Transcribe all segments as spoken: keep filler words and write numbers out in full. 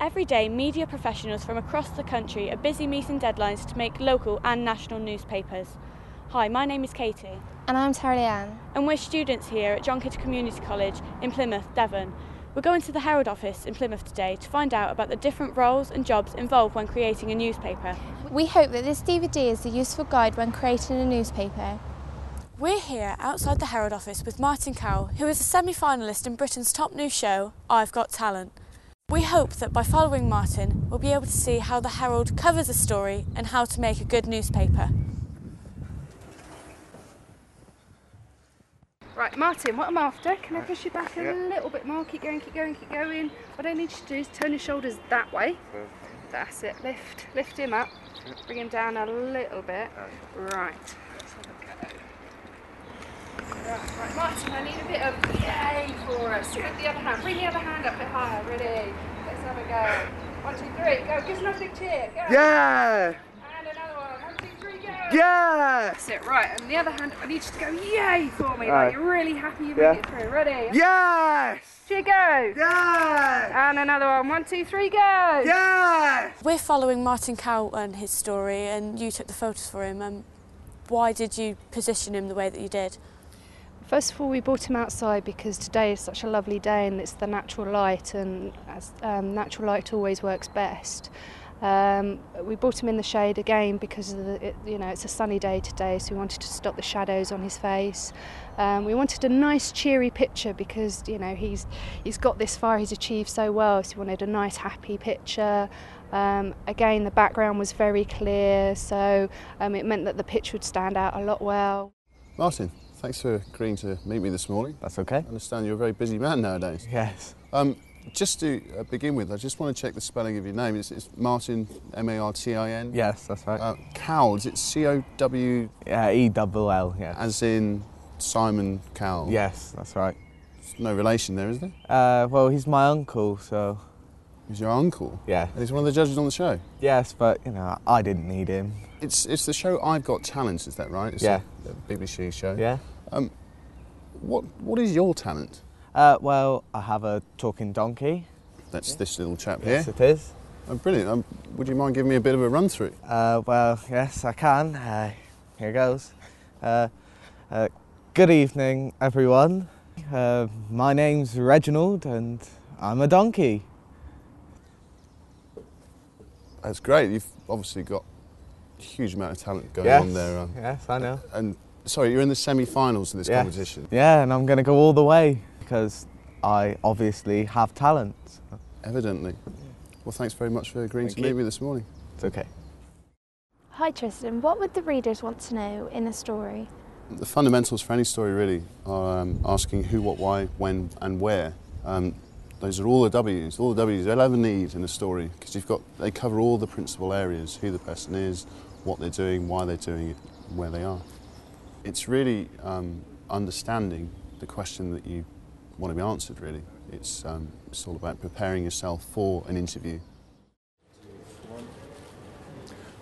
Every day, media professionals from across the country are busy meeting deadlines to make local and national newspapers. Hi, my name is Katie. And I'm Tara-Leanne. And we're students here at John Kitto Community College in Plymouth, Devon. We're going to the Herald office in Plymouth today to find out about the different roles and jobs involved when creating a newspaper. We hope that this D V D is a useful guide when creating a newspaper. We're here outside the Herald office with Martin Cowell, who is a semi-finalist in Britain's top new show, I've Got Talent. We hope that by following Martin, we'll be able to see how the Herald covers a story and how to make a good newspaper. Right, Martin, what I'm after, can I push you back a yep. little bit more? Keep going, keep going, keep going. What I need you to do is turn your shoulders that way. That's it, lift, lift him up, bring him down a little bit. Right, let's have a go. Right, right, Martin, I need a bit of yay for us. With the other hand, bring the other hand up a bit higher, ready? Let's have a go. One, two, three, go. Give us a big cheer, go. Yeah! And another one. One, two, three, go! Yeah! That's it, right. And the other hand, I need you to go yay for me. Right. Like you're really happy you yeah. made it through. Ready? Yes! Cheer, go! Yes! And another one. One, two, three, go! Yes! We're following Martin Cowell and his story, and you took the photos for him. Um, why did you position him the way that you did? First of all, we brought him outside because today is such a lovely day and it's the natural light, and as, um, natural light always works best. Um, we brought him in the shade again because of the, it, you know, it's a sunny day today, so we wanted to stop the shadows on his face. Um, we wanted a nice cheery picture because, you know, he's he's got this far, he's achieved so well, so we wanted a nice happy picture. Um, again, the background was very clear, so um, it meant that the picture would stand out a lot well. Martin, thanks for agreeing to meet me this morning. That's okay. I understand you're a very busy man nowadays. Yes. Um, just to uh, begin with, I just want to check the spelling of your name. It's, it's Martin, M A R T I N? Yes, that's right. Uh, Cowell, is it C O W? Yeah, E double L, yeah. As in Simon Cowell? Yes, that's right. There's no relation there, is there? Uh, well, he's my uncle, so... He's your uncle? Yeah. And he's one of the judges on the show? Yes, but, you know, I didn't need him. It's it's the show I've Got Talent, is that right? It's yeah. A, a B B C show. Yeah. Um, what what is your talent? Uh, well, I have a talking donkey. That's yeah. this little chap yes, here. Yes, it is. Oh, brilliant. Um, would you mind giving me a bit of a run through? Uh, well, yes, I can. Uh, here goes. Uh, uh, good evening, everyone. Uh, my name's Reginald, and I'm a donkey. That's great. You've obviously got huge amount of talent going yes, on there. Um, yes, I know. And, and sorry, you're in the semi-finals of this yes. competition. Yeah, and I'm going to go all the way because I obviously have talent. Evidently. Yeah. Well, thanks very much for agreeing Thank to you. meet me this morning. It's okay. Hi Tristan, what would the readers want to know in a story? The fundamentals for any story really are um, asking who, what, why, when and where. Um, Those are all the W's, all the W's they'll ever need in a story, because you've got, they cover all the principal areas, who the person is, what they're doing, why they're doing it, where they are. It's really um, understanding the question that you want to be answered, really. It's, um, it's all about preparing yourself for an interview.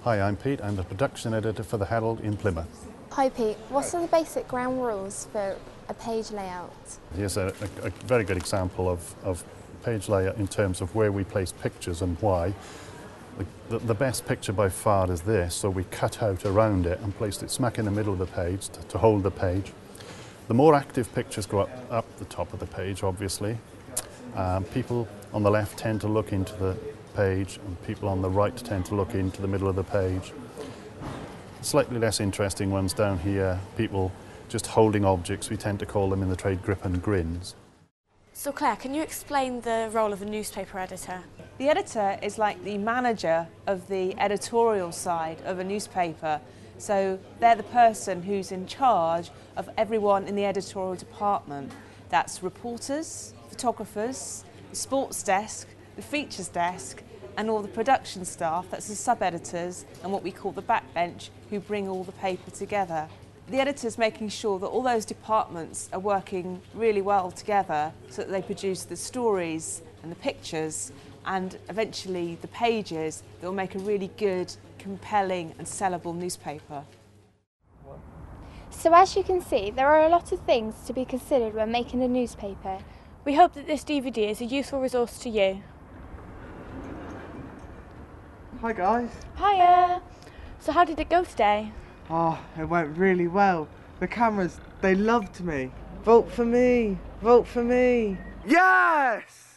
Hi, I'm Pete. I'm the production editor for the Herald in Plymouth. Hi Pete, what are the basic ground rules for a page layout? Here's a, a, a very good example of, of page layout in terms of where we place pictures and why. The, the best picture by far is this, so we cut out around it and placed it smack in the middle of the page to, to hold the page. The more active pictures go up, up the top of the page, obviously. Um, people on the left tend to look into the page and people on the right tend to look into the middle of the page. Slightly less interesting ones down here, people just holding objects, we tend to call them in the trade grip and grins. So Claire, can you explain the role of a newspaper editor? The editor is like the manager of the editorial side of a newspaper. So they're the person who's in charge of everyone in the editorial department. That's reporters, photographers, the sports desk, the features desk, and all the production staff, that's the sub-editors, and what we call the backbench, who bring all the paper together. The editor's making sure that all those departments are working really well together so that they produce the stories and the pictures and eventually the pages that will make a really good, compelling and sellable newspaper. So as you can see, there are a lot of things to be considered when making a newspaper. We hope that this D V D is a useful resource to you. Hi guys. Hiya. So how did it go today? Oh, it went really well. The cameras, they loved me. Vote for me. Vote for me. Yes!